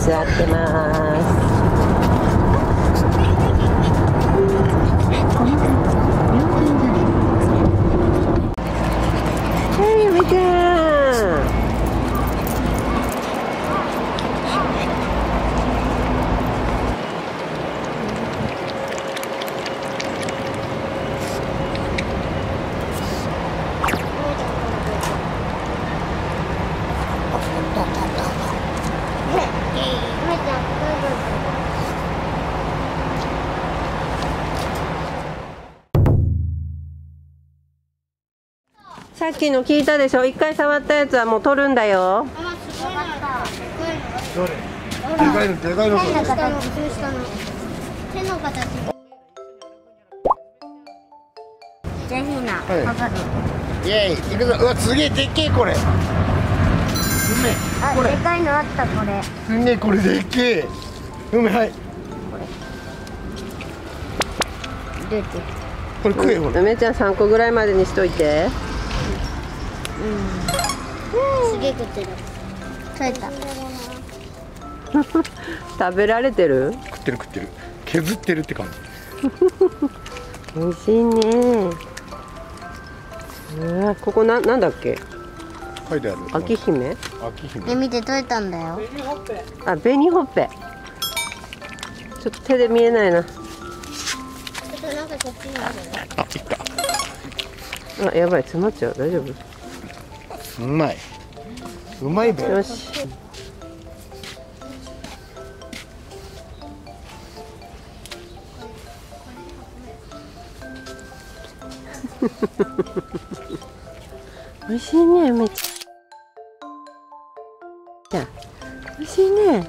se hace más.さっきの聞いたでしょ。一回触ったやつはもう取るんだよ。梅ちゃん3個ぐらいまでにしといて。すげえ食ってる。取れた。食べられてる？食ってる食ってる。削ってるって感じ。美味しいね。ここなんだっけ？書いてある。秋姫？秋姫。見て取れたんだよ。あ、紅ほっぺ。ちょっと手で見えないな。ちょっとなんかこっちにある。あ、いった。あ、やばい詰まっちゃう。大丈夫？うまい。うまいべ。よし。おいしいね、めっちゃ。おいしいね。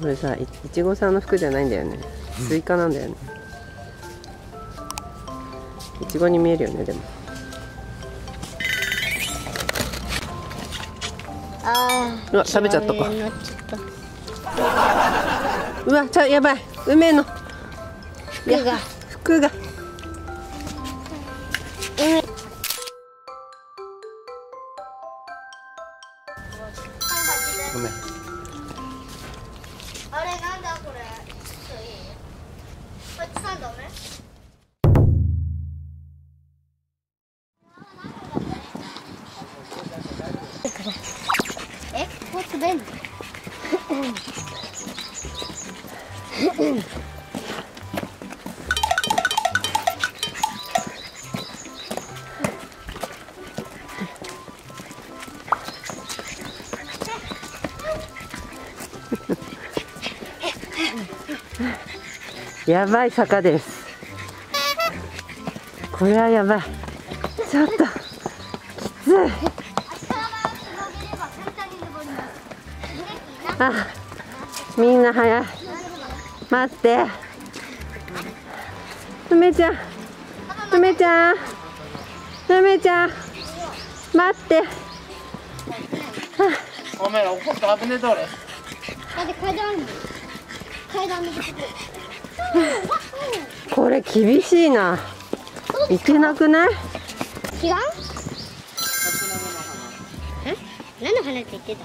これさ、いちごさんの服じゃないんだよね。スイカなんだよね。いちごに見えるよね、でも。うわ、食べちゃったか。うわ、やばい、梅の服が。ごめん。あれ、なんだこれ。こっちなんだね。やばい坂です。これはやばい。ちょっときつい。あ、みんな早い。待って。梅ちゃん。待って。ごめん、怒った危ねえだ俺。だって階段で。これ厳しいな。いけなくない？違う？え？何の花って言ってた？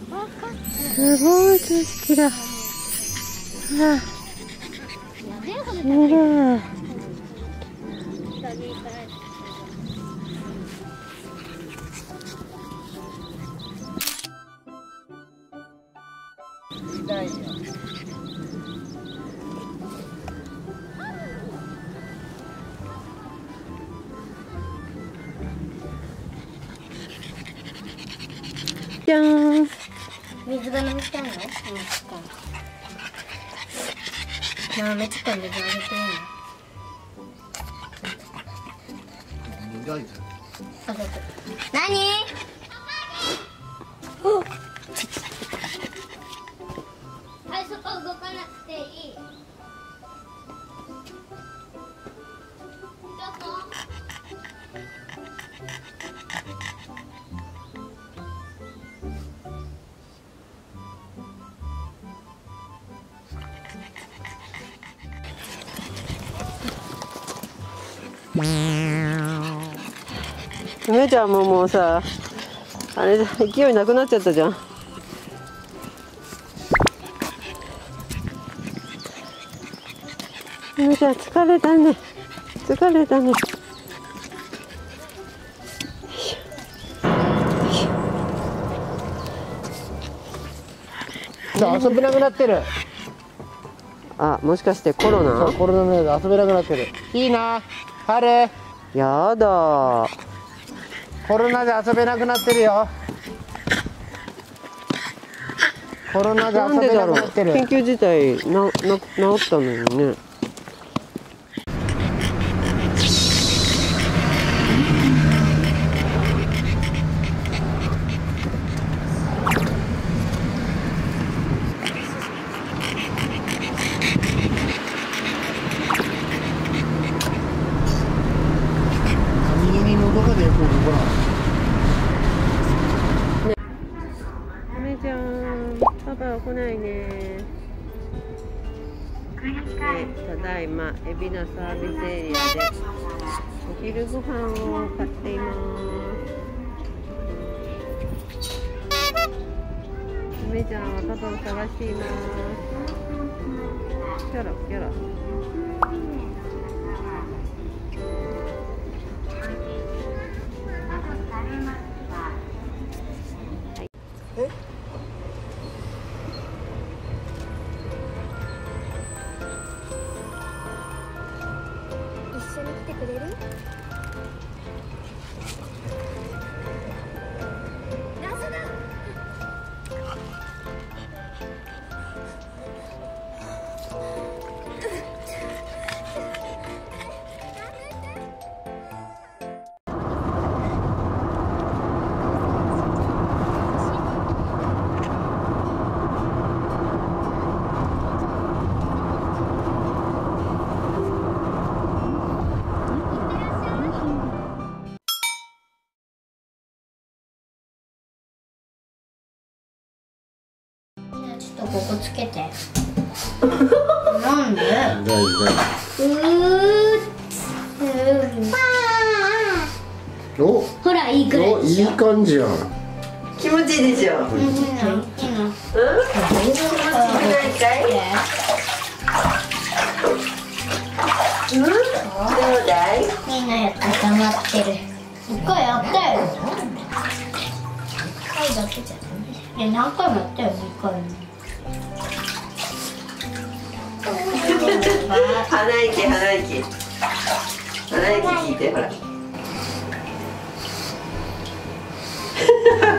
すごい景色だ。きれい。じゃーん。水が飲みたいの？飲みたい。なめちゃ水あげていいの？何？あそこ動かなくていい。どこ？お姉ちゃんももうさ、あれ勢いなくなっちゃったじゃん。お姉ちゃん疲れたね、疲れたね。遊べなくなってる。あ、もしかしてコロナ？コロナで遊べなくなってる。いいな、春。やだ。コロナで遊べなくなってるよ。コロナで遊べなくなってる。緊急事態治ったのにね。来ないね。ただいま海老名サービスエリアでお昼ご飯を買っています。お姉ちゃんはパパを探しています。キョロキョロ。え？ここつけて。なんで？お、ほらいい感じ。いい感じやん。気持ちいいでしょ。うん。どうだい？みんなやったまってる。一回やったよ。一回だけじゃない。え、何回もやったよ。一回も。鼻息鼻息鼻息聞いて、ほら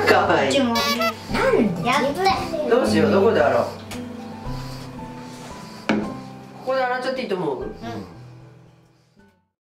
かわいい。どうしよう、どこで洗う？ここで洗っちゃっていいと思う？うん。